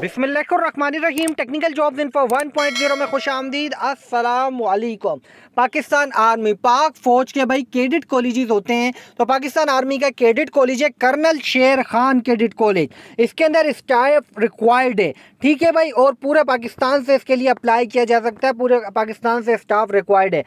बिस्मिल्लाहिर्रहमानिर्रहीम। Technical job info 1.0 में खुश आमदीद। अस्सलामुअलैकुम। पाकिस्तान आर्मी, पाक फ़ौज के भाई कैडेट कॉलेजेस होते हैं, तो पाकिस्तान आर्मी का कैडेट कॉलेज है colonel Sher Khan cadet college. इसके अंदर स्टाफ रिक्वायर्ड है, ठीक है भाई, और पूरे पाकिस्तान से इसके लिए अप्लाई किया जा सकता है। पूरे पाकिस्तान से स्टाफ रिक्वायर्ड है।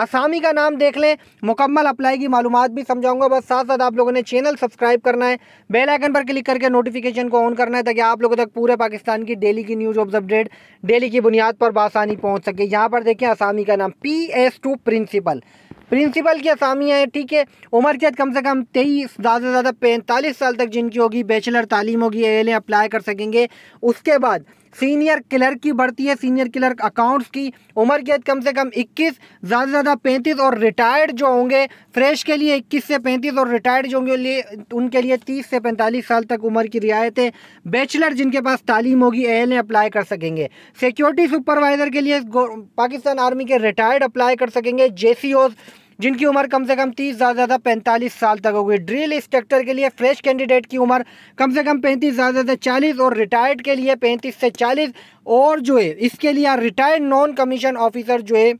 आसामी का नाम देख लें, मुकम्मल अप्लाई की मालूमात भी समझाऊंगा। बस साथ साथ आप लोगों ने चैनल सब्सक्राइब करना है, बेल आइकन पर क्लिक करके नोटिफिकेशन को ऑन करना है, ताकि आप लोगों तक पूरे पाकिस्तान की डेली की न्यूज़ अपडेट डेली की बुनियाद पर बआसानी पहुंच सके। यहाँ पर देखिए आसामी का नाम PS2 प्रिंसिपल की असामियाँ हैं, ठीक है। उम्र की हद कम से कम 23, ज़्यादा से ज़्यादा 45 साल तक जिनकी होगी, बैचलर तालीम होगी, ALA अप्लाई कर सकेंगे। उसके बाद सीनियर क्लर्क की बढ़ती है, सीनियर क्लर्क अकाउंट्स की उम्र की हद कम से कम 21, ज़्यादा से ज़्यादा 35, और रिटायर्ड जो होंगे फ्रेश के लिए 21 से 35, और रिटायर्ड जो होंगे उनके लिए 30 से 45 साल तक उम्र की रियायत है। बैचलर जिनके पास तालीम होगी ALA अप्लाई कर सकेंगे। सिक्योरिटी सुपरवाइज़र के लिए पाकिस्तान आर्मी के रिटायर्ड अप्लाई कर सकेंगे। JCO जिनकी उम्र कम से कम 30, ज़्यादा ज़्यादा 45 साल तक होगी। ड्रिल इंस्ट्रक्टर के लिए फ्रेश कैंडिडेट की उम्र कम से कम 35, ज़्यादा ज़्यादा 40, और रिटायर्ड के लिए 35 से 40, और जो है इसके लिए रिटायर्ड नॉन कमीशन ऑफिसर जो है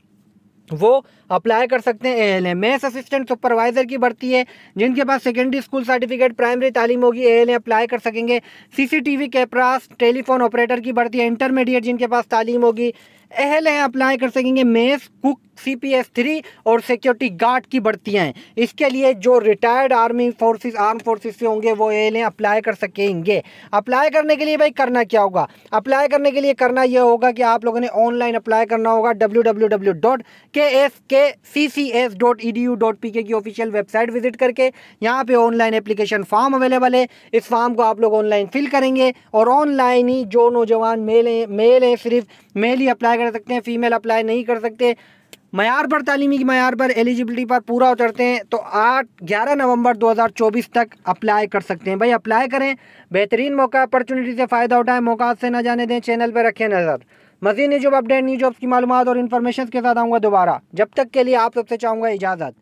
वो अप्लाई कर सकते हैं ALA। मैथ्स असिस्टेंट सुपरवाइज़र की भर्ती है, जिनके पास सेकेंडरी स्कूल सर्टिफिकेट, प्राइमरी तालीम होगी, ALA अप्लाई कर सकेंगे। CCTV कैमरास टेलीफोन ऑपरेटर की भर्ती है। इंटरमीडिएट जिनके पास तालीम होगी ALA अप्लाई कर सकेंगे। मेस कुक, CPS3 और सिक्योरिटी गार्ड की भर्तियाँ हैं। इसके लिए जो retired army forces, arm forces से होंगे वो ALA अप्लाई कर सकेंगे। अप्लाई करने के लिए भाई करना क्या होगा? अप्लाई करने के लिए करना यह होगा कि आप लोगों ने ऑनलाइन अप्लाई करना होगा। www.ccs.edu.pk की ऑफिशियल वेबसाइट विजिट करके यहाँ पर ऑनलाइन एप्लीकेशन फॉर्म अवेलेबल है। इस फॉर्म को आप लोग ऑनलाइन फिल करेंगे, और ऑनलाइन ही जो नौजवान मेल हैं, सिर्फ मेल ही अप्लाई कर सकते हैं, फीमेल अप्लाई नहीं कर सकते। मयार पर, तालीमी की मयार पर, एलिजिबिलिटी पर पूरा उतरते हैं तो 8-11 नवंबर 2024 तक अप्लाई कर सकते हैं। भाई अप्लाई करें, बेहतरीन मौका, अपॉर्चुनिटी से फ़ायदा उठाएं, मौका से ना जाने दें। चैनल पर रखें नज़र, मज़ीद new job update, new jobs की मालूमात और इन्फॉर्मेशन के साथ आऊँगा दोबारा। जब तक के लिए आप सबसे चाहूँगा इजाज़त।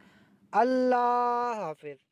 अल्लाह हाफिज़।